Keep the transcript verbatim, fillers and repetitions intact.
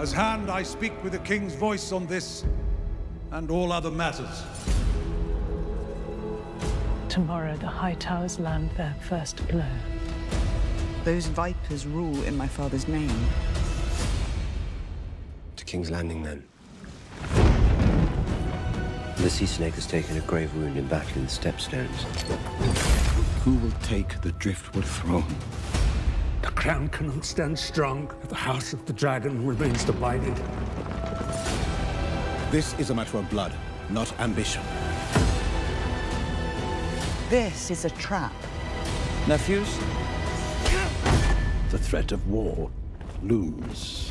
As hand, I speak with the King's voice on this and all other matters. Tomorrow, the High Towers land their first blow. Those vipers rule in my father's name. To King's Landing, then. The sea snake has taken a grave wound in battling the Stepstones. Who will take the Driftwood throne? The crown cannot stand strong if the House of the Dragon remains divided. This is a matter of blood, not ambition. This is a trap. Nephews? The threat of war looms.